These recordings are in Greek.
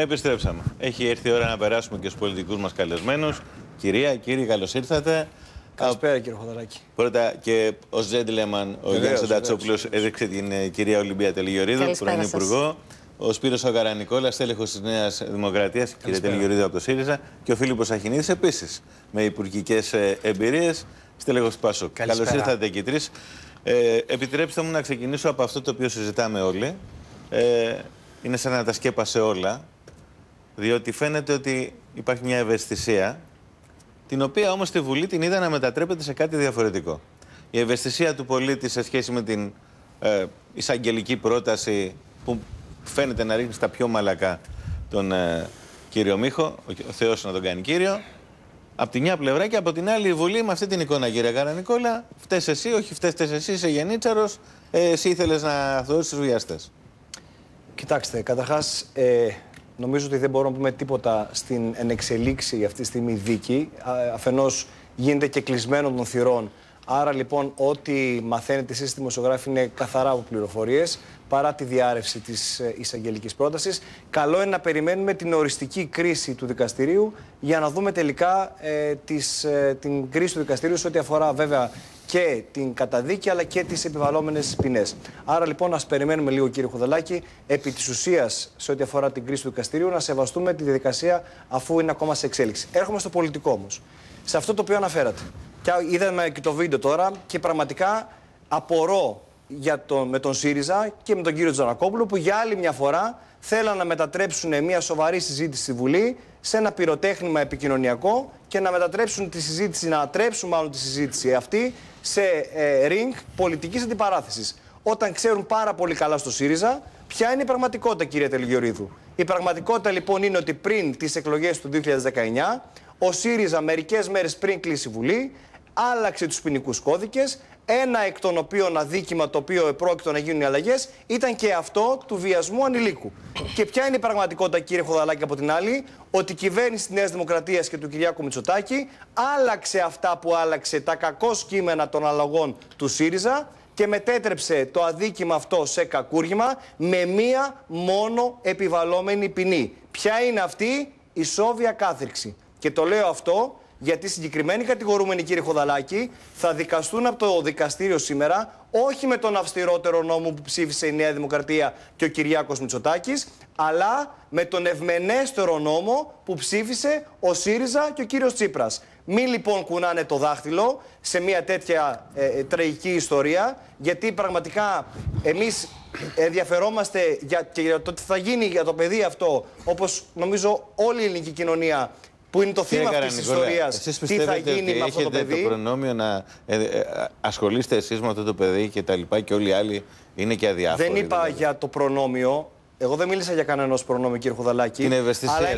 Επιστρέψαμε. Έχει έρθει η ώρα να περάσουμε και στους πολιτικούς μας καλεσμένους. Κυρία, κύριοι, καλώς ήρθατε. Καλησπέρα, κύριε Χοδωράκη. Πρώτα και ο Τζέντλεμαν, ο Γιάννης Αντατσόπουλος, έδειξε την κυρία Ολυμπία Τελεγιορίδου, πρώην Υπουργό. Ο Σπύρος Αγαρανικόλας, τέλεχος της Νέας Δημοκρατίας, κύριε Τελεγιορίδου από το ΣΥΡΙΖΑ. Και ο Φίλιππος Αχινίδης, επίσης με υπουργικές εμπειρίες, στέλεχος του ΠΑΣΟΚ. Καλώς ήρθατε και οι τρεις. Επιτρέψτε μου να ξεκινήσω από αυτό το οποίο συζητάμε όλοι. Είναι σαν να τα σκέπασε όλα, διότι φαίνεται ότι υπάρχει μια ευαισθησία, την οποία όμως στη Βουλή την είδα να μετατρέπεται σε κάτι διαφορετικό. Η ευαισθησία του πολίτη σε σχέση με την εισαγγελική πρόταση που φαίνεται να ρίχνει στα πιο μαλακά τον κύριο Μίχο, ο Θεός να τον κάνει κύριο, από τη μια πλευρά, και από την άλλη η Βουλή με αυτή την εικόνα, κύριε Αγαρανικόλα, φταίς εσύ, όχι φταίς εσύ, είσαι γεννήτσαρος, εσύ ήθελες να θωρήσεις τους βιαστές. Κοιτάξτε, καταρχάς, νομίζω ότι δεν μπορώ να πούμε τίποτα στην ενεξελίξη αυτή τη στιγμή δίκη. Αφενός γίνεται και κλεισμένο των θυρών. Άρα λοιπόν ό,τι μαθαίνετε εσείς δημοσιογράφοι είναι καθαρά από πληροφορίες, παρά τη διάρρευση της εισαγγελικής πρότασης. Καλό είναι να περιμένουμε την οριστική κρίση του δικαστηρίου για να δούμε τελικά την κρίση του δικαστηρίου σε ό,τι αφορά βέβαια και την καταδίκη αλλά και τις επιβαλλόμενες ποινές. Άρα λοιπόν ας περιμένουμε λίγο, κύριε Χουδαλάκη, επί της ουσίας σε ό,τι αφορά την κρίση του δικαστηρίου, να σεβαστούμε τη διαδικασία αφού είναι ακόμα σε εξέλιξη. Έρχομαι στο πολιτικό όμως, σε αυτό το οποίο αναφέρατε. Και είδαμε και το βίντεο τώρα και πραγματικά απορώ με τον ΣΥΡΙΖΑ και με τον κύριο Τζανακόπουλο που για άλλη μια φορά θέλαν να μετατρέψουν μια σοβαρή συζήτηση στη Βουλή σε ένα πυροτέχνημα επικοινωνιακό και να μετατρέψουν τη συζήτηση, να ατρέψουν μάλλον τη συζήτηση αυτή σε ριγκ πολιτικής αντιπαράθεσης. Όταν ξέρουν πάρα πολύ καλά στο ΣΥΡΙΖΑ ποια είναι η πραγματικότητα, κύριε Τελεγιορίδου. Η πραγματικότητα λοιπόν είναι ότι πριν τις εκλογές του 2019 ο ΣΥΡΙΖΑ μερικές μέρες πριν κλείσει η Βουλή άλλαξε τους ποινικούς κώδικες, ένα εκ των οποίων αδίκημα το οποίο επρόκειτο να γίνουν οι αλλαγές ήταν και αυτό του βιασμού ανηλίκου. Και ποια είναι η πραγματικότητα, κύριε Χοδαλάκη, από την άλλη, ότι η κυβέρνηση της Νέας Δημοκρατίας και του Κυριάκου Μητσοτάκη άλλαξε αυτά που άλλαξε τα κακώς κείμενα των αλλαγών του ΣΥΡΙΖΑ και μετέτρεψε το αδίκημα αυτό σε κακούργημα με μία μόνο επιβαλλόμενη ποινή. Ποια είναι αυτή? Ισόβια κάθριξη. Και το λέω αυτό γιατί συγκεκριμένοι κατηγορούμενοι, κύριε Χοδαλάκη, θα δικαστούν από το δικαστήριο σήμερα, όχι με τον αυστηρότερο νόμο που ψήφισε η Νέα Δημοκρατία και ο Κυριάκος Μητσοτάκης, αλλά με τον ευμενέστερο νόμο που ψήφισε ο ΣΥΡΙΖΑ και ο κύριος Τσίπρας. Μην λοιπόν κουνάνε το δάχτυλο σε μια τέτοια τραγική ιστορία, γιατί πραγματικά εμείς ενδιαφερόμαστε και για το τι θα γίνει για το παιδί αυτό, όπως νομίζω όλη η ελληνική κοινωνία, που είναι το θύμα αυτής της ιστορίας. Τι θα γίνει με αυτό το παιδί? Έχετε το προνόμιο να ασχολείστε εσείς με αυτό το παιδί και τα λοιπά, και όλοι οι άλλοι είναι και αδιάφοροι? Δεν είπα για το προνόμιο. Εγώ δεν μίλησα για κανένας προνόμιο, κύριε Χουδαλάκη. Αλλά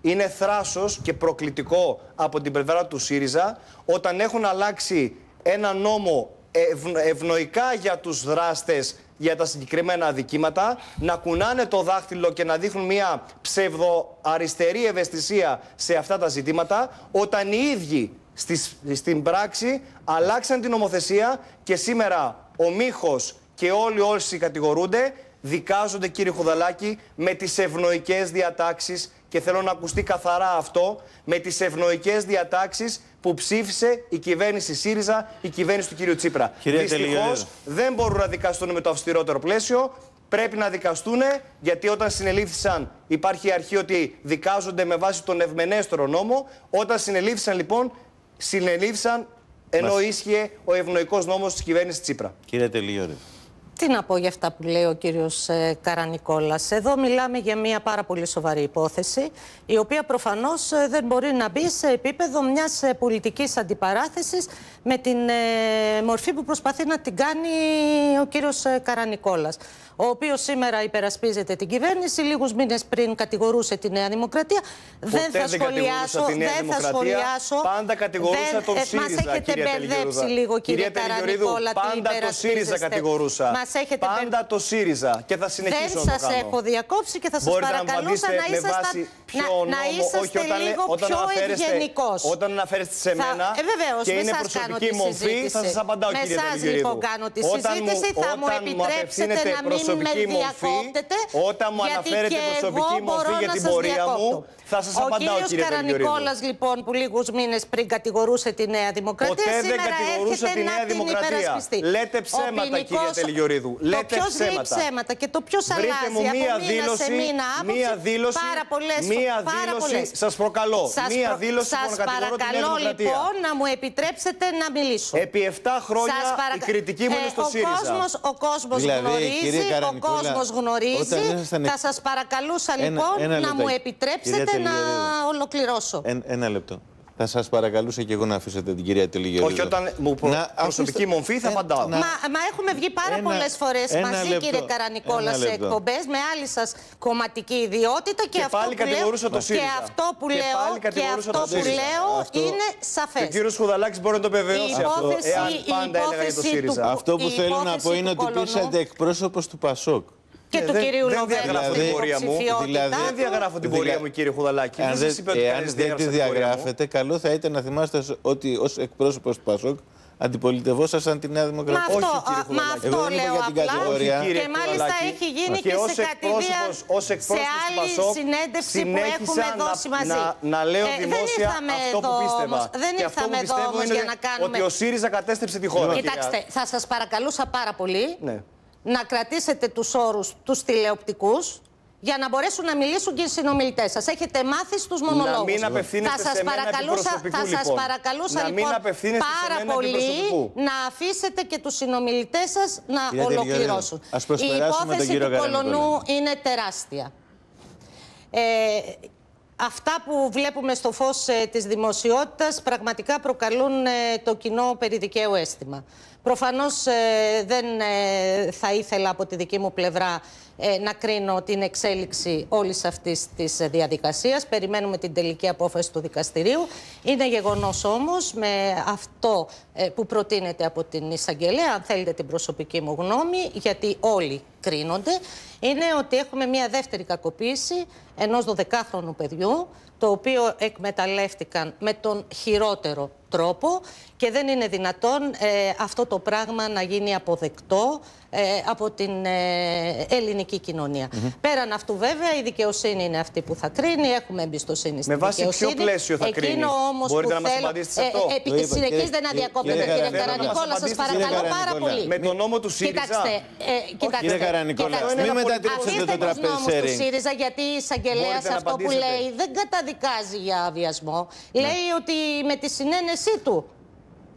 είναι θράσος και προκλητικό από την πλευρά του ΣΥΡΙΖΑ όταν έχουν αλλάξει ένα νόμο ευνοϊκά για τους δράστες για τα συγκεκριμένα αδικήματα, να κουνάνε το δάχτυλο και να δείχνουν μια ψευδοαριστερή ευαισθησία σε αυτά τα ζητήματα, όταν οι ίδιοι στην πράξη αλλάξαν την νομοθεσία και σήμερα ο Μίχος και όλοι όσοι κατηγορούνται δικάζονται, κύριε Χουδαλάκη, με τις ευνοϊκές διατάξεις, και θέλω να ακουστεί καθαρά αυτό, με τις ευνοϊκές διατάξεις που ψήφισε η κυβέρνηση ΣΥΡΙΖΑ, η κυβέρνηση του κύριου Τσίπρα. Δυστυχώς δεν μπορούν να δικαστούν με το αυστηρότερο πλαίσιο. Πρέπει να δικαστούν, γιατί όταν συνελήφθησαν, υπάρχει η αρχή ότι δικάζονται με βάση τον ευμενέστερο νόμο. Όταν συνελήφθησαν, λοιπόν, συνελήφθησαν ενώ ίσχυε ο ευνοϊκός νόμος της κυβέρνησης Τσίπρα. Κύριε Τελεγιορίδου, τι να πω για αυτά που λέει ο κύριος Καρανικόλας. Εδώ μιλάμε για μια πάρα πολύ σοβαρή υπόθεση, η οποία προφανώς δεν μπορεί να μπει σε επίπεδο μιας πολιτικής αντιπαράθεσης με την μορφή που προσπαθεί να την κάνει ο κύριος Καρανικόλας, ο οποίος σήμερα υπερασπίζεται την κυβέρνηση, λίγους μήνες πριν κατηγορούσε τη Νέα Δημοκρατία. Δεν θα σχολιάσω. Πάντα κατηγορούσα τον ΣΥΡΙΖΑ. Μας έχετε μπερδέψει λίγο, κύριε Καρανικόλα. Πάντα το ΣΥΡΙΖΑ κατηγορούσα. Πάντα το ΣΥΡΙΖΑ, και θα συνεχίσω να το κάνω. Δεν σας έχω διακόψει και θα σας παρακαλούσα να είσαστε λίγο πιο ευγενικός. Όταν αναφέρεστε σε μένα και είναι προσωπική μορφή, θα σας απαντάω, κύριε Τελεγιορίδου. Με εσάς λοιπόν κάνω τη συζήτηση, θα μου επιτρέψετε να μην προσωπική μορφή, όταν μου αναφέρετε προσωπική μορφή για την πορεία μου, θα σας απαντάω, κύριε Καρανικόλας. Ο κύριος Καρανικόλας, λοιπόν, που λίγους μήνες πριν κατηγορούσε τη Νέα Δημοκρατία, ποτέ δεν κατηγορούσε τη Νέα Δημοκρατία. Λέτε ψέματα, κύριε Τελιγιορίδου. Λέτε ψέματα. Και το ποιος αλλάζει από μήνα σε μήνα άποψη, πάρα πολλές φορές. Σας προκαλώ. Μία δήλωση που κατηγορώ τη Νέα Δημοκρατία. Λοιπόν, να μου επιτρέψετε να μιλήσω. Επί 7 χρόνια η κριτική μου είναι στο ΣΥΡΙΖΑ. Ο κόσμος γνωρίζει, ο κόσμος γνωρίζει. Θα σας παρακαλούσα λοιπόν να μου επιτρέψετε να ολοκληρώσω. Ένα λεπτό. Θα σας παρακαλούσα και εγώ να αφήσετε την κυρία Τελιγιορίδου. Όχι, όταν μου προσωπική μορφή θα απαντάω. Μα έχουμε βγει πάρα πολλές φορές μαζί, κύριε Καρανικόλα, σε εκπομπές με άλλη σας κομματική ιδιότητα και αυτό που λέω είναι σαφές. Ο κύριος Χουδαλάκης μπορεί να το επιβεβαιώσει αυτό, εάν πάντα έλεγα το ΣΥΡΙΖΑ. Αυτό που θέλω να πω είναι ότι πήρσατε εκπρόσωπος του ΠΑΣΟΚ. Και του κυρίου Λοβέρντου στην υποψηφιότητα. Δεν διαγράφω την πορεία μου, κύριε Χουδαλάκη. Εάν δεν τη διαγράφετε, καλό θα ήταν να θυμάστε ότι ως εκπρόσωπος του ΠΑΣΟΚ αντιπολιτευόσασταν τη Νέα Δημοκρατία. Μα αυτό λέω απλά. Και μάλιστα έχει γίνει και σε κατηδία σε άλλη συνέντευξη που έχουμε δώσει μαζί. Να λέω δημόσια αυτό που πίστευα. Δεν ήρθαμε εδώ όμως για να κάνουμε. Ότι ο ΣΥΡΙΖΑ κατέστρεψε τη χώρα. Κοιτάξτε, θα σας παρακαλούσα πάρα πολύ να κρατήσετε τους όρους τους τηλεοπτικούς για να μπορέσουν να μιλήσουν και οι συνομιλητές σας. Έχετε μάθει στους μονολόγους. Να μην απευθύνεστε σε μένα αντιπροσωπικού, λοιπόν. Θα σας παρακαλούσα, λοιπόν, πάρα πολύ να αφήσετε και τους συνομιλητές σας να ολοκληρώσουν. Η υπόθεση του Κολονού είναι τεράστια. Αυτά που βλέπουμε στο φως της δημοσιότητας πραγματικά προκαλούν το κοινό περί δικαίου αίσθημα. Προφανώς δεν θα ήθελα από τη δική μου πλευρά να κρίνω την εξέλιξη όλης αυτής της διαδικασίας. Περιμένουμε την τελική απόφαση του δικαστηρίου. Είναι γεγονός όμως με αυτό που προτείνεται από την εισαγγελέα, αν θέλετε την προσωπική μου γνώμη, γιατί όλοι κρίνονται, είναι ότι έχουμε μια δεύτερη κακοποίηση ενός 12χρονου παιδιού, το οποίο εκμεταλλεύτηκαν με τον χειρότερο τρόπο και δεν είναι δυνατόν αυτό το πράγμα να γίνει αποδεκτό από την ελληνική κοινωνία. Πέραν αυτού, βέβαια, η δικαιοσύνη είναι αυτή που θα κρίνει. Έχουμε εμπιστοσύνη στην δικαιοσύνη. Με βάση ποιο πλαίσιο θα κρίνει? Εκείνο όμως που θέλω... Συνεχίζετε να διακόπτετε, κύριε Καρανικόλα, σας παρακαλώ πάρα πολύ. Με τον νόμο του ΣΥΡΙΖΑ. Κύριε Καρανικόλα, μην μετατρέψετε το τραπεζέρι. Γιατί η εισαγγελέα αυτό που λέει δεν καταδικάζει για βιασμό. Λέει ότι με τη συνένεσή του.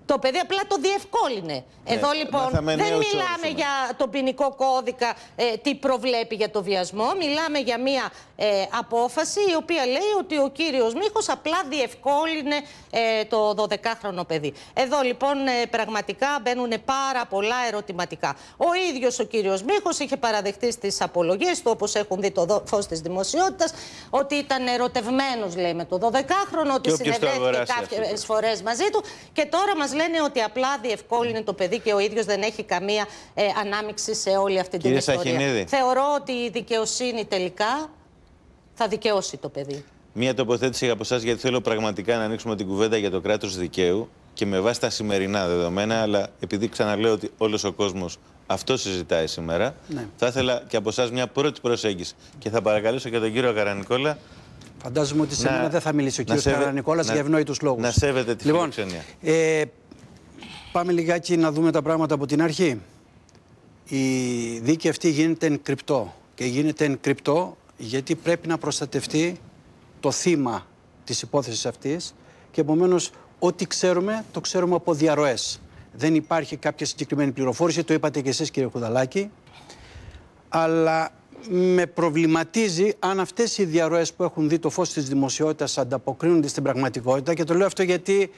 Το παιδί απλά το διευκόλυνε. Εδώ λοιπόν δεν μιλάμε για τον ποινικό κώδικα, τι προβλέπει για το βιασμό. Μιλάμε για μία απόφαση η οποία λέει ότι ο κύριος Μίχος απλά διευκόλυνε το 12χρονο παιδί. Εδώ λοιπόν πραγματικά μπαίνουν πάρα πολλά ερωτηματικά. Ο ίδιος ο κύριος Μίχος είχε παραδεχτεί στις απολογίες του, όπως έχουν δει το φως της δημοσιότητας, ότι ήταν ερωτευμένος, λέει, με το 12χρονο, ότι συνεδρέθηκε κάποιες φορές μαζί του και τώρα μας λένε ότι απλά διευκόλυνε το παιδί και ο ίδιος δεν έχει καμία ανάμειξη σε όλη αυτή την ιστορία. Σαχινίδη. Θεωρώ ότι η δικαιοσύνη τελικά θα δικαιώσει το παιδί. Μία τοποθέτηση από εσάς, γιατί θέλω πραγματικά να ανοίξουμε την κουβέντα για το κράτος δικαίου και με βάση τα σημερινά δεδομένα, αλλά επειδή ξαναλέω ότι όλος ο κόσμος αυτό συζητάει σήμερα, θα ήθελα και από εσάς μια πρώτη προσέγγιση και θα παρακαλέσω και τον κύριο Καρανικόλα. Φαντάζομαι ότι σε μένα δεν θα μιλήσει ο κύριος Καρανικόλας για ευνόητους λόγους. Να σέβεται τη φιλοξενία. Πάμε λιγάκι να δούμε τα πράγματα από την αρχή. Η δίκη αυτή γίνεται εν κρυπτό. Και γίνεται εν κρυπτό γιατί πρέπει να προστατευτεί το θύμα της υπόθεσης αυτής και επομένως ό,τι ξέρουμε, το ξέρουμε από διαρροές. Δεν υπάρχει κάποια συγκεκριμένη πληροφόρηση, το είπατε και εσείς, κύριε Χουδαλάκη, αλλά με προβληματίζει αν αυτές οι διαρροές που έχουν δει το φως της δημοσιότητας ανταποκρίνονται στην πραγματικότητα και το λέω αυτό γιατί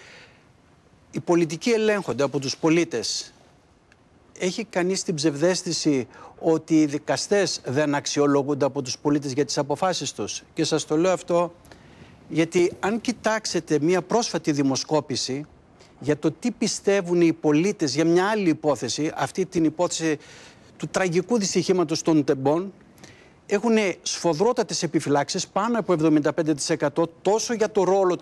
οι πολιτικοί ελέγχονται από τους πολίτες. Έχει κανείς την ψευδαίσθηση ότι οι δικαστές δεν αξιολογούνται από τους πολίτες για τις αποφάσεις τους? Και σας το λέω αυτό γιατί αν κοιτάξετε μία πρόσφατη δημοσκόπηση για το τι πιστεύουν οι πολίτες για μια άλλη υπόθεση, αυτή την υπόθεση του τραγικού δυστυχήματος των Τεμπών, έχουν σφοδρότατες επιφυλάξεις, πάνω από 75%, τόσο για το ρόλο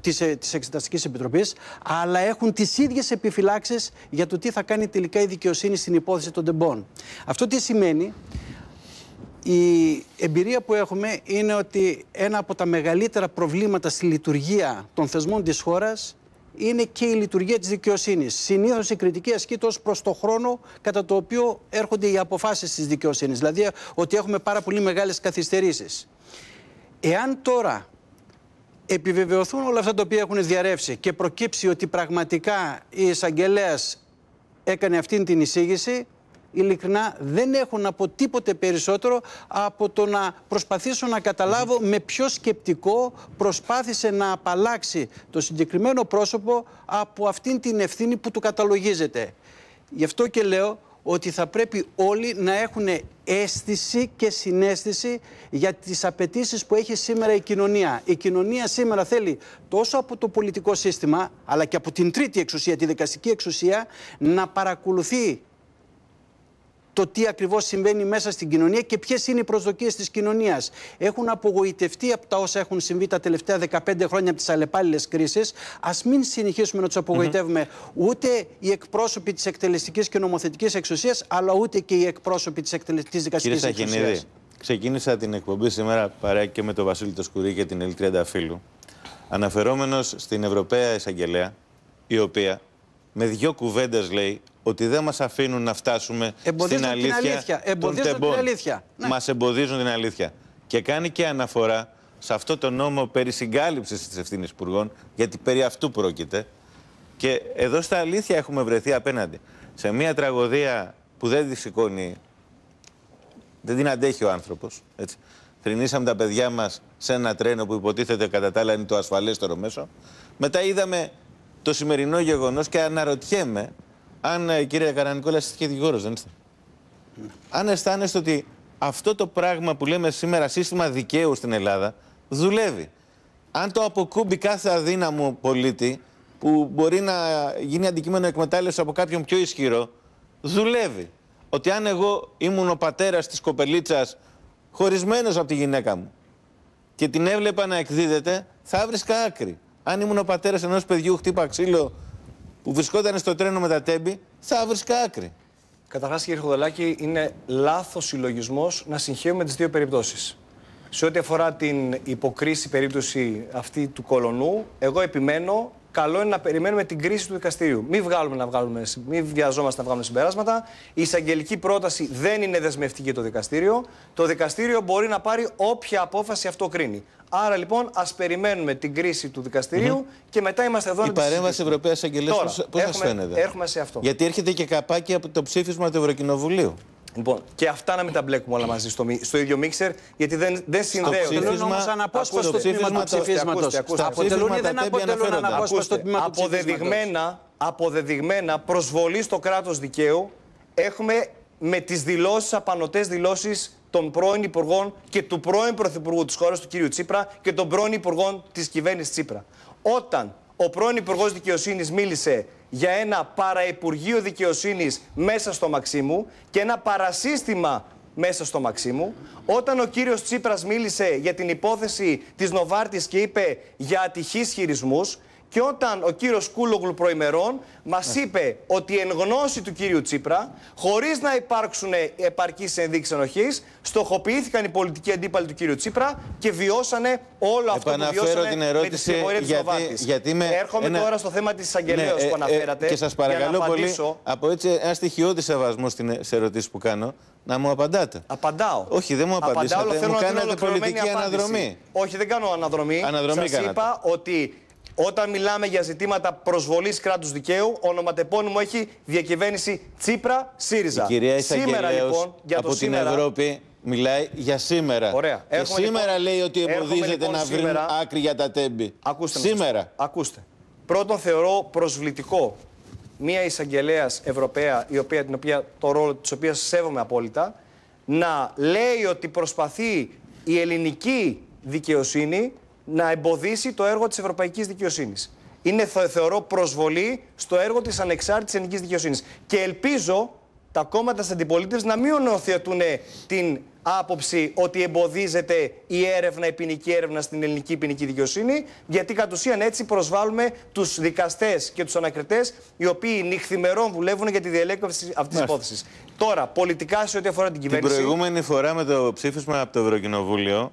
της Εξεταστικής Επιτροπής, αλλά έχουν τις ίδιες επιφυλάξεις για το τι θα κάνει τελικά η δικαιοσύνη στην υπόθεση των τεμπών. Αυτό τι σημαίνει? Η εμπειρία που έχουμε είναι ότι ένα από τα μεγαλύτερα προβλήματα στη λειτουργία των θεσμών της χώρας είναι και η λειτουργία της δικαιοσύνης. Συνήθως η κριτική ασκείται ως προς το χρόνο κατά το οποίο έρχονται οι αποφάσεις της δικαιοσύνης. Δηλαδή ότι έχουμε πάρα πολύ μεγάλες καθυστερήσεις. Εάν τώρα επιβεβαιωθούν όλα αυτά τα οποία έχουν διαρρεύσει και προκύψει ότι πραγματικά η εισαγγελέας έκανε αυτήν την εισήγηση, ειλικρινά δεν έχω να πω τίποτε περισσότερο από το να προσπαθήσω να καταλάβω με ποιο σκεπτικό προσπάθησε να απαλλάξει το συγκεκριμένο πρόσωπο από αυτήν την ευθύνη που του καταλογίζεται. Γι' αυτό και λέω ότι θα πρέπει όλοι να έχουν αίσθηση και συναίσθηση για τις απαιτήσεις που έχει σήμερα η κοινωνία. Η κοινωνία σήμερα θέλει τόσο από το πολιτικό σύστημα, αλλά και από την τρίτη εξουσία, τη δικαστική εξουσία, να παρακολουθεί το τι ακριβώς συμβαίνει μέσα στην κοινωνία και ποιες είναι οι προσδοκίες της κοινωνίας. Έχουν απογοητευτεί από τα όσα έχουν συμβεί τα τελευταία 15 χρόνια από τις αλλεπάλληλες κρίσεις. Ας μην συνεχίσουμε να τους απογοητεύουμε ούτε οι εκπρόσωποι της εκτελεστικής και νομοθετικής εξουσίας, αλλά ούτε και οι εκπρόσωποι της δικαστικής εξουσίας. Κύριε Σαχινίδη, ξεκίνησα την εκπομπή σήμερα παρέα και με τον Βασίλη Τοσκουρή και την Ελή Τριανταφύλλου, αναφερόμενος στην Ευρωπαία Εισαγγελέα, η οποία με δύο κουβέντες λέει ότι δεν μας αφήνουν να φτάσουμε στην αλήθεια των τεμπών. Ναι. Μας εμποδίζουν την αλήθεια. Και κάνει και αναφορά σε αυτό το νόμο περί συγκάλυψης της ευθύνης υπουργών, γιατί περί αυτού πρόκειται. Και εδώ στα αλήθεια έχουμε βρεθεί απέναντι σε μια τραγωδία που δεν τη σηκώνει, δεν την αντέχει ο άνθρωπος. Έτσι. Θρηνήσαμε τα παιδιά μας σε ένα τρένο που υποτίθεται κατά τα άλλα είναι το ασφαλέστερο μέσο. Μετά είδαμε το σημερινό γεγονός και αναρωτιέμαι αν, κύριε Καρανικόλα, είστε και δικηγόρος, δεν είστε? Ναι. Αν αισθάνεστε ότι αυτό το πράγμα που λέμε σήμερα σύστημα δικαίου στην Ελλάδα δουλεύει. Αν το αποκούμπει κάθε αδύναμο πολίτη που μπορεί να γίνει αντικείμενο εκμετάλλευση από κάποιον πιο ισχυρό, δουλεύει. Ότι αν εγώ ήμουν ο πατέρας της κοπελίτσας χωρισμένος από τη γυναίκα μου και την έβλεπα να εκδίδεται, θα βρίσκα άκρη. Αν ήμουν ο πατέρας ενός παιδιού χτύπα ξύλο που βρισκόταν στο τρένο με τα τέμπη, θα βρίσκα άκρη. Καταρχάς, κύριε Χουδαλάκη, είναι λάθος συλλογισμός να συγχαίουμε τις δύο περιπτώσεις. Σε ό,τι αφορά την υποκρίση περίπτωση αυτή του Κολονού, εγώ επιμένω, καλό είναι να περιμένουμε την κρίση του δικαστηρίου. Μην βιαζόμαστε να βγάλουμε συμπεράσματα. Η εισαγγελική πρόταση δεν είναι δεσμευτική το δικαστήριο. Το δικαστήριο μπορεί να πάρει όποια απόφαση αυτό κρίνει. Άρα λοιπόν, ας περιμένουμε την κρίση του δικαστηρίου και μετά είμαστε εδώ. Η παρέμβαση Ευρωπαίας Εισαγγελέας, πώς σας φαίνεται? Έρχομαι σε αυτό. Γιατί έρχεται και καπάκι από το ψήφισμα του Ευρωκοινοβουλίου. Λοιπόν, και αυτά να μην τα μπλέκουμε όλα μαζί στο ίδιο μίξερ, γιατί δεν συνδέονται. Αποτελούν όμως αναπόσπαστο τμήμα του ψηφίσματος. Αποτελούν ή δεν αποτελούν αναπόσπαστο τμήμα του ψηφίσματος? Αποδεδειγμένα προσβολή στο κράτος δικαίου έχουμε με τις δηλώσεις, απανωτές δηλώσεις των πρώην υπουργών και του πρώην πρωθυπουργού της χώρας, του κυρίου Τσίπρα, και των πρώην υπουργών της κυβέρνησης Τσίπρα. Όταν ο πρώην υπουργός δικαιοσύνης μίλησε για ένα παραυπουργείο δικαιοσύνης μέσα στο Μαξίμου και ένα παρασύστημα μέσα στο Μαξίμου, όταν ο κύριος Τσίπρας μίλησε για την υπόθεση της Νοβάρτης και είπε για ατυχείς χειρισμούς, και όταν ο κύριος Κούλογλου προημερών μας είπε ότι εν γνώση του κύριου Τσίπρα, χωρίς να υπάρξουν επαρκείς ενδείξεις ενοχής, στοχοποιήθηκαν οι πολιτικοί αντίπαλοι του κύριου Τσίπρα και βιώσανε όλο αυτό που βιώσανε με τη συμμορία της Νοβάρτης. Έρχομαι τώρα στο θέμα της εισαγγελέως που αναφέρατε. Και σας παρακαλώ πολύ, από έτσι ένα στοιχειώδη σεβασμό σε ερωτήσεις που κάνω, να μου απαντάτε. Απαντάω. Όχι, δεν μου απαντήσατε. Μου κάνατε πολιτική αναδρομή. Όχι, δεν κάνω αναδρομή. Σας είπα ότι όταν μιλάμε για ζητήματα προσβολής κράτους δικαίου, ονοματεπώνυμο έχει διακυβέρνηση Τσίπρα-ΣΥΡΙΖΑ. Η κυρία Εισαγγελέως λοιπόν, από την Ευρώπη μιλάει για σήμερα. Ωραία. Και έρχομαι, σήμερα λοιπόν, λέει ότι εμποδίζεται να βρει άκρη για τα τέμπη. Ακούστε, σήμερα. Ακούστε. Πρώτον, θεωρώ προσβλητικό μία εισαγγελέας Ευρωπαία, το ρόλο της οποίας σέβομαι απόλυτα, να λέει ότι προσπαθεί η ελληνική δικαιοσύνη να εμποδίσει το έργο της ευρωπαϊκής δικαιοσύνης. Είναι, θεωρώ, προσβολή στο έργο της ανεξάρτητης ελληνικής δικαιοσύνης. Και ελπίζω τα κόμματα της αντιπολίτευσης να μην ονοθετούν την άποψη ότι εμποδίζεται η έρευνα, η ποινική έρευνα στην ελληνική ποινική δικαιοσύνη, γιατί κατ' ουσίαν έτσι προσβάλλουμε τους δικαστές και τους ανακριτές, οι οποίοι νυχθημερών δουλεύουν για τη διελέκευση αυτής της υπόθεσης. Τώρα, πολιτικά σε ό,τι αφορά την κυβέρνηση. Την προηγούμενη φορά με το ψήφισμα από το Ευρωκοινοβούλιο,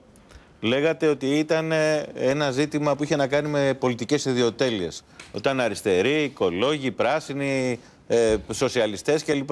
λέγατε ότι ήταν ένα ζήτημα που είχε να κάνει με πολιτικές ιδιοτέλειες. Όταν αριστεροί, οικολόγοι, πράσινοι, σοσιαλιστές κλπ.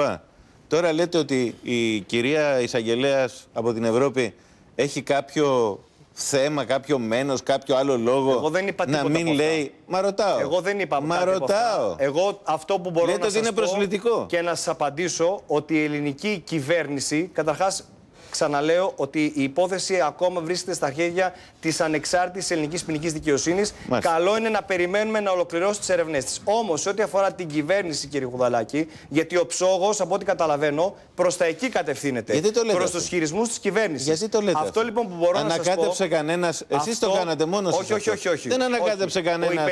Τώρα λέτε ότι η κυρία εισαγγελέας από την Ευρώπη έχει κάποιο θέμα, κάποιο μένος, κάποιο άλλο λόγο. Εγώ δεν είπα να μην λέει. Μα ρωτάω. Εγώ δεν είπα τίποτα. Εγώ αυτό που μπορώ λέτε να σας πω και να σας απαντήσω ότι η ελληνική κυβέρνηση, καταρχάς, ξαναλέω ότι η υπόθεση ακόμα βρίσκεται στα χέρια της ανεξάρτητης ελληνικής ποινικής δικαιοσύνης. Μάλιστα. Καλό είναι να περιμένουμε να ολοκληρώσει τις ερευνές της. Όμως, σε ό,τι αφορά την κυβέρνηση, κύριε Χουδαλάκη, γιατί ο ψόγος, από ό,τι καταλαβαίνω, προς τα εκεί κατευθύνεται. Προς τους χειρισμούς της κυβέρνησης. Γιατί το λέτε? Αυτό λοιπόν που μπορώ να σας πω. Κανένας... Εσείς το κάνατε μόνος σας. Όχι. Δεν ανακάτεψε κανένας.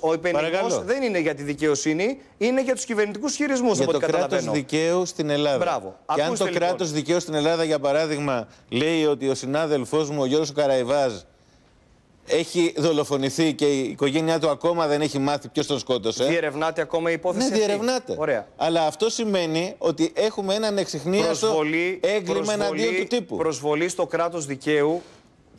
Ο υπενιγμός δεν είναι για τη δικαιοσύνη, είναι για τους κυβερνητικούς χειρισμούς. Για το κράτος δικαίου στην Ελλάδα. Μπράβο. Και αν το κράτος δικαίου στην Ελλάδα, για παράδειγμα, λέει ότι ο συνάδελφός μου, ο Γιώργος Καραϊβάζ, έχει δολοφονηθεί και η οικογένειά του ακόμα δεν έχει μάθει ποιος τον σκότωσε. Διερευνάται ακόμα η υπόθεση. Ναι, διερευνάται. Ωραία. Αλλά αυτό σημαίνει ότι έχουμε έναν εξιχνίαστο έγκλημα εναντίον του τύπου. Προσβολή στο κράτος δικαίου.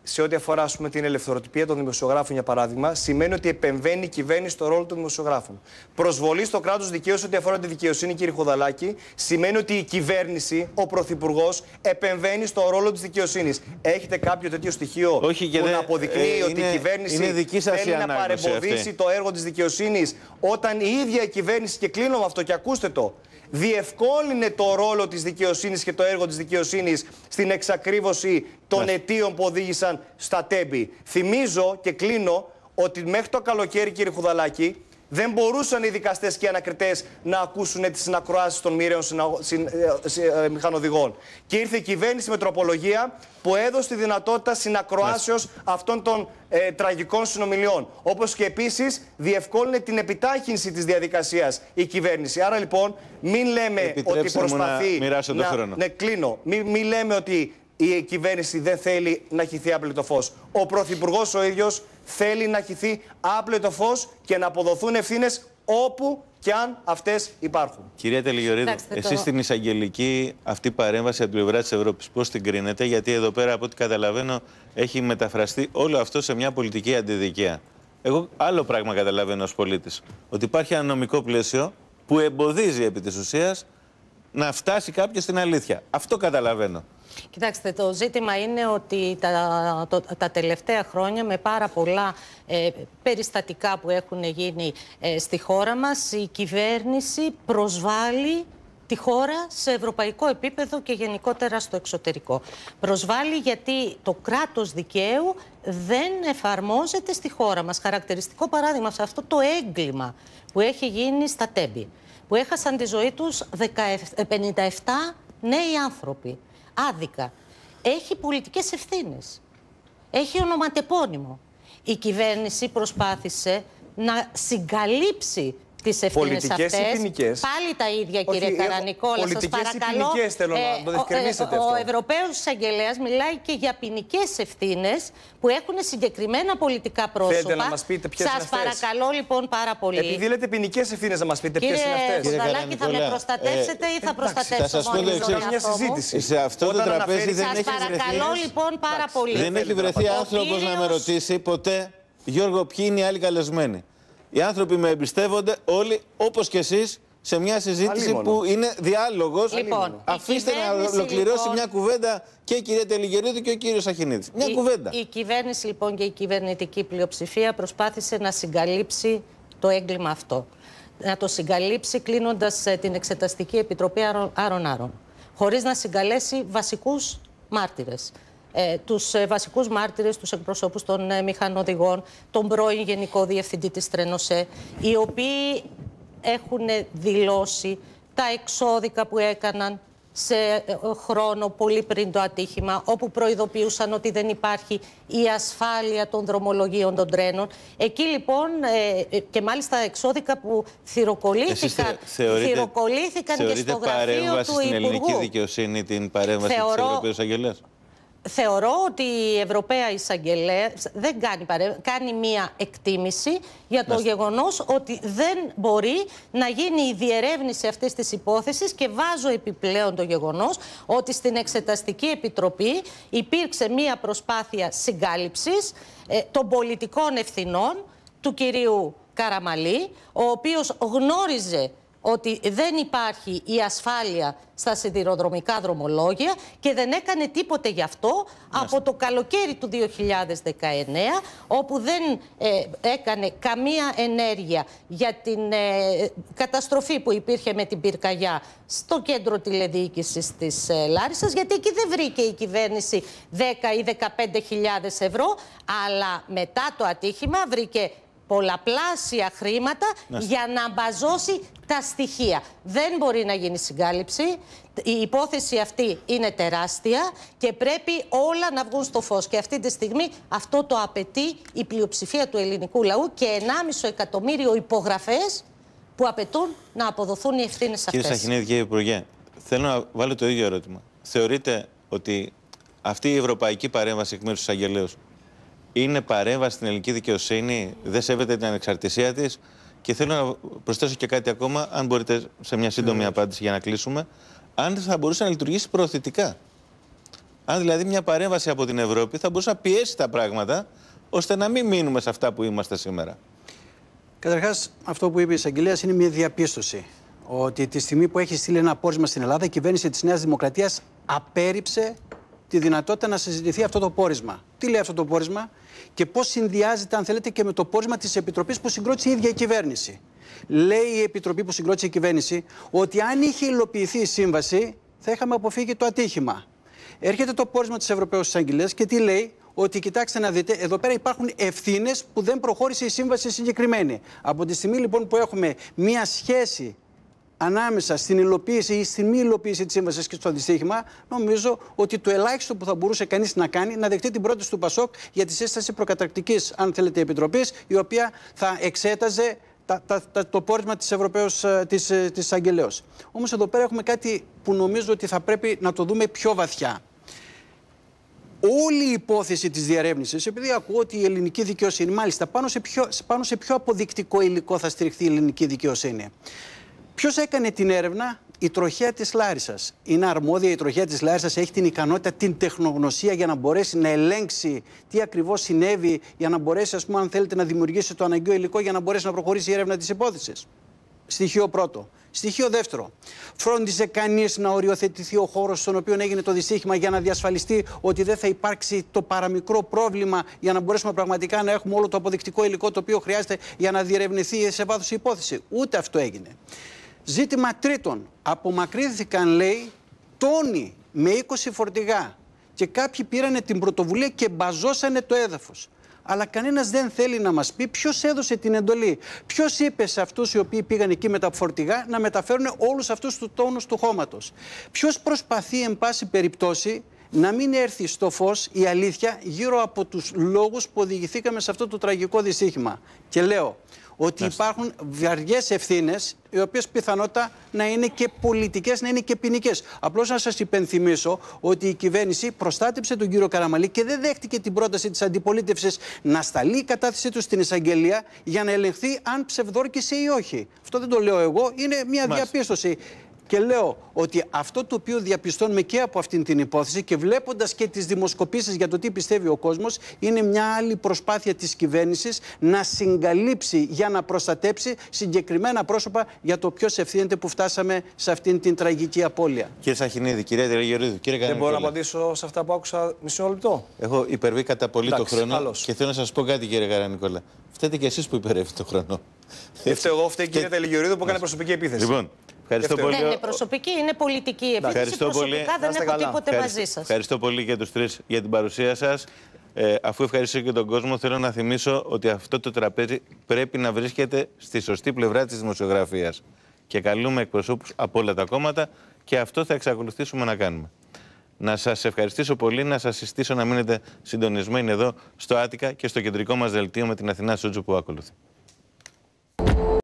Σε ό,τι αφορά την ελευθεροτυπία των δημοσιογράφων, για παράδειγμα, σημαίνει ότι επεμβαίνει η κυβέρνηση στο ρόλο των δημοσιογράφων. Προσβολή στο κράτος δικαίου σε ό,τι αφορά τη δικαιοσύνη, κύριε Χουδαλάκη, σημαίνει ότι η κυβέρνηση, ο πρωθυπουργός, επεμβαίνει στο ρόλο της δικαιοσύνης. Έχετε κάποιο τέτοιο στοιχείο που να αποδεικνύει ότι η κυβέρνηση θέλει να παρεμποδίσει το έργο της δικαιοσύνης, όταν η ίδια η κυβέρνηση, και κλείνω με αυτό και ακούστε το, διευκόλυνε το ρόλο της δικαιοσύνης και το έργο της δικαιοσύνης στην εξακρίβωση των αιτίων που οδήγησαν στα τέμπη. Θυμίζω και κλείνω ότι μέχρι το καλοκαίρι, κύριε Χουδαλάκη, δεν μπορούσαν οι δικαστές και οι ανακριτές να ακούσουν τις συνακροάσεις των μοιραίων μηχανοδηγών. Και ήρθε η κυβέρνηση με τροπολογία που έδωσε τη δυνατότητα συνακροάσεως αυτών των τραγικών συνομιλιών. Όπως και επίσης διευκόλυνε την επιτάχυνση της διαδικασίας η κυβέρνηση. Άρα λοιπόν, μην λέμε ότι προσπαθεί. Μην λέμε ότι η κυβέρνηση δεν θέλει να χυθεί άπλετο φως. Ο πρωθυπουργός ο ίδιος θέλει να χυθεί άπλετο φως και να αποδοθούν ευθύνες όπου και αν αυτές υπάρχουν. Κυρία Τελιγιορίδου, εσείς την εισαγγελική αυτή παρέμβαση από την πλευρά της Ευρώπης πώς την κρίνετε? Γιατί εδώ πέρα, από ό,τι καταλαβαίνω, έχει μεταφραστεί όλο αυτό σε μια πολιτική αντιδικία. Εγώ άλλο πράγμα καταλαβαίνω ως πολίτης. Ότι υπάρχει ένα νομικό πλαίσιο που εμποδίζει επί της ουσίας να φτάσει κάποιος στην αλήθεια. Αυτό καταλαβαίνω. Κοιτάξτε, το ζήτημα είναι ότι τα τελευταία χρόνια, με πάρα πολλά περιστατικά που έχουν γίνει στη χώρα μας, η κυβέρνηση προσβάλλει τη χώρα σε ευρωπαϊκό επίπεδο και γενικότερα στο εξωτερικό. Προσβάλλει γιατί το κράτος δικαίου δεν εφαρμόζεται στη χώρα μας. Χαρακτηριστικό παράδειγμα σε αυτό το έγκλημα που έχει γίνει στα Τέμπη, που έχασαν τη ζωή τους 57 νέοι άνθρωποι. Άδικα. Έχει πολιτικές ευθύνες. Έχει ονοματεπώνυμο. Η κυβέρνηση προσπάθησε να συγκαλύψει τις ευθύνες αυτές. Πάλι τα ίδια, κύριε Καρανικόλα. Σας παρακαλώ. Πολιτικές ή ποινικές, θέλω να το διευκρινίσετε αυτό. Ο Ευρωπαίος εισαγγελέας μιλάει και για ποινικές ευθύνες που έχουν συγκεκριμένα πολιτικά πρόσωπα. Θέλετε να μας πείτε ποιες είναι αυτές? Σας παρακαλώ λοιπόν πάρα πολύ. Επειδή λέτε ποινικές ευθύνες, να μας πείτε ποιες είναι αυτές. Κύριε Χουδαλάκη, θα με προστατεύσετε ή θα προστατεύσω μόνοι μου τον εαυτό μου? Σε αυτό το τραπέζι δεν έχει βρεθεί. Σας παρακαλώ λοιπόν πάρα πολύ. Δεν έχει βρεθεί άνθρωπος να με ρωτήσει ποτέ, Γιώργο, ποιοι είναι οι άλλοι καλεσμένοι. Οι άνθρωποι με εμπιστεύονται όλοι, όπως και εσείς, σε μια συζήτηση που είναι διάλογος. Λοιπόν, αφήστε να ολοκληρώσει μια κουβέντα και η κυρία Τελιγιορίδου και ο κύριος Αχινίδης. Μια κουβέντα. Η κυβέρνηση λοιπόν και η κυβερνητική πλειοψηφία προσπάθησε να συγκαλύψει το έγκλημα αυτό. Να το συγκαλύψει κλείνοντας την Εξεταστική Επιτροπή Άρων-Άρων. Χωρίς να συγκαλέσει βασικούς μάρτυρες. Τους βασικούς μάρτυρες, τους εκπροσώπους των μηχανοδηγών, τον πρώην Γενικό Διευθυντή της Τρένοσέ, οι οποίοι έχουν δηλώσει τα εξώδικα που έκαναν σε χρόνο πολύ πριν το ατύχημα, όπου προειδοποιούσαν ότι δεν υπάρχει η ασφάλεια των δρομολογίων των τρένων. Εκεί λοιπόν, και μάλιστα εξώδικα που θυροκολλήθηκαν και στο γραφείο του στην Υπουργού. Ελληνική δικαιοσύνη την παρέμβαση της Ευρωπαίου Εισαγγελέας? Θεωρώ ότι η Ευρωπαία Εισαγγελέα δεν κάνει παρέμβαση, κάνει μία εκτίμηση για το γεγονός ότι δεν μπορεί να γίνει η διερεύνηση αυτής της υπόθεσης, και βάζω επιπλέον το γεγονός ότι στην Εξεταστική Επιτροπή υπήρξε μία προσπάθεια συγκάλυψης των πολιτικών ευθυνών του κυρίου Καραμαλή, ο οποίος γνώριζε ότι δεν υπάρχει η ασφάλεια στα σιδηροδρομικά δρομολόγια και δεν έκανε τίποτε γι' αυτό από το καλοκαίρι του 2019, όπου δεν έκανε καμία ενέργεια για την καταστροφή που υπήρχε με την πυρκαγιά στο κέντρο τηλεδιοίκησης της Λάρισσας, γιατί εκεί δεν βρήκε η κυβέρνηση 10 ή 15.000 ευρώ, αλλά μετά το ατύχημα βρήκε πολλαπλάσια χρήματα για να μπαζώσει τα στοιχεία. Δεν μπορεί να γίνει συγκάλυψη. Η υπόθεση αυτή είναι τεράστια και πρέπει όλα να βγουν στο φως. Και αυτή τη στιγμή αυτό το απαιτεί η πλειοψηφία του ελληνικού λαού και 1,5 εκατομμύριο υπογραφές που απαιτούν να αποδοθούν οι ευθύνες αυτές. Κύριε Σαχινίδη, κύριε Υπουργέ, θέλω να βάλω το ίδιο ερώτημα. Θεωρείτε ότι αυτή η ευρωπαϊκή παρέμβαση εκ μέρους του εισαγγελέα είναι παρέμβαση στην ελληνική δικαιοσύνη, δεν σέβεται την ανεξαρτησία της? Και θέλω να προσθέσω και κάτι ακόμα, αν μπορείτε σε μια σύντομη απάντηση για να κλείσουμε, αν θα μπορούσε να λειτουργήσει προωθητικά. Αν δηλαδή μια παρέμβαση από την Ευρώπη θα μπορούσε να πιέσει τα πράγματα, ώστε να μην μείνουμε σε αυτά που είμαστε σήμερα. Καταρχάς, αυτό που είπε η εισαγγελέας είναι μια διαπίστωση. Ότι τη στιγμή που έχει στείλει ένα πόρισμα στην Ελλάδα, η κυβέρνηση της Νέας Δημοκρατίας απέρριψε τη δυνατότητα να συζητηθεί αυτό το πόρισμα. Τι λέει αυτό το πόρισμα και πώς συνδυάζεται, αν θέλετε, και με το πόρισμα της Επιτροπής που συγκρότησε η ίδια η κυβέρνηση? Λέει η Επιτροπή που συγκρότησε η κυβέρνηση ότι αν είχε υλοποιηθεί η σύμβαση θα είχαμε αποφύγει το ατύχημα. Έρχεται το πόρισμα της Ευρωπαίου Εισαγγελέας και τι λέει? Ότι κοιτάξτε να δείτε, εδώ πέρα υπάρχουν ευθύνες που δεν προχώρησε η σύμβαση συγκεκριμένη. Από τη στιγμή λοιπόν που έχουμε μία σχέση ανάμεσα στην υλοποίηση ή στην μη υλοποίηση της σύμβασης και στο αντιστοίχημα, νομίζω ότι το ελάχιστο που θα μπορούσε κανείς να κάνει να δεχτεί την πρόταση του ΠΑΣΟΚ για τη σύσταση προκαταρκτικής, αν θέλετε, επιτροπής, η οποία θα εξέταζε το πόρισμα της εισαγγελέως. Όμως εδώ πέρα έχουμε κάτι που νομίζω ότι θα πρέπει να το δούμε πιο βαθιά. Όλη η υπόθεση της διαρεύνησης, επειδή ακούω ότι η ελληνική δικαιοσύνη, μάλιστα πάνω σε πιο αποδεικτικό υλικό θα στηριχθεί η ελληνική δικαιοσύνη. Ποιος έκανε την έρευνα? Η τροχέα της Λάρισσας. Είναι αρμόδια η τροχέα της Λάρισσας, έχει την ικανότητα, την τεχνογνωσία για να μπορέσει να ελέγξει τι ακριβώς συνέβη, για να μπορέσει, ας πούμε, αν θέλετε, να δημιουργήσει το αναγκαίο υλικό για να μπορέσει να προχωρήσει η έρευνα της υπόθεσης. Στοιχείο πρώτο. Στοιχείο δεύτερο. Φρόντιζε κανείς να οριοθετηθεί ο χώρος στον οποίο έγινε το δυστύχημα για να διασφαλιστεί ότι δεν θα υπάρξει το παραμικρό πρόβλημα για να μπορέσουμε πραγματικά να έχουμε όλο το αποδεικτικό υλικό το οποίο χρειάζεται για να διερευνηθεί σε βάθος η υπόθεση? Ούτε αυτό έγινε. Ζήτημα τρίτον, απομακρύνθηκαν, λέει, τόνοι με 20 φορτηγά και κάποιοι πήρανε την πρωτοβουλία και μπαζώσανε το έδαφος. Αλλά κανένας δεν θέλει να μας πει ποιος έδωσε την εντολή. Ποιος είπε σε αυτούς οι οποίοι πήγαν εκεί με τα φορτηγά να μεταφέρουν όλους αυτούς τους τόνους του χώματος? Ποιος προσπαθεί, εν πάση περιπτώσει, να μην έρθει στο φως η αλήθεια γύρω από τους λόγους που οδηγηθήκαμε σε αυτό το τραγικό δυστύχημα? Και λέω ότι υπάρχουν βαριές ευθύνες, οι οποίες πιθανότατα να είναι και πολιτικές, να είναι και ποινικές. Απλώς να σας υπενθυμίσω ότι η κυβέρνηση προστάτεψε τον κύριο Καραμαλή και δεν δέχτηκε την πρόταση της αντιπολίτευσης να σταλεί η κατάθεσή του στην εισαγγελία για να ελεγχθεί αν ψευδόρκησε ή όχι. Αυτό δεν το λέω εγώ, είναι μια διαπίστωση. Και λέω ότι αυτό το οποίο διαπιστώνουμε και από αυτήν την υπόθεση και βλέποντας και τις δημοσκοπήσεις για το τι πιστεύει ο κόσμος, είναι μια άλλη προσπάθεια της κυβέρνησης να συγκαλύψει για να προστατέψει συγκεκριμένα πρόσωπα για το ποιος ευθύνεται που φτάσαμε σε αυτήν την τραγική απώλεια. Κύριε Σαχινίδη, κυρία Τελεγερίδου, κύριε Κανέλη. Δεν μπορώ να απαντήσω σε αυτά που άκουσα μισό λεπτό. Έχω υπερβεί κατά πολύ το χρόνο. Καλώς. Και θέλω να σας πω κάτι, κύριε Καρανικόλα. Φταίτε κι εσείς που υπερεύετε το χρόνο. Εγώ, φταίει και η κυρία Τελεγερίδου που έκανε προσωπική επίθεση. Λοιπόν. Δεν είναι προσωπική, είναι πολιτική επίθεση. Ευχαριστώ προσωπικά, πολύ. Δεν έχω τίποτε μαζί σας. Ευχαριστώ πολύ και τους τρεις για την παρουσία σας. Αφού ευχαριστήσω και τον κόσμο, θέλω να θυμίσω ότι αυτό το τραπέζι πρέπει να βρίσκεται στη σωστή πλευρά της δημοσιογραφίας. Και καλούμε εκπροσώπους από όλα τα κόμματα και αυτό θα εξακολουθήσουμε να κάνουμε. Να σας ευχαριστήσω πολύ, να σας συστήσω να μείνετε συντονισμένοι εδώ στο Άττικα και στο κεντρικό μας δελτίο με την Αθηνά Σούτζου που ακολουθεί.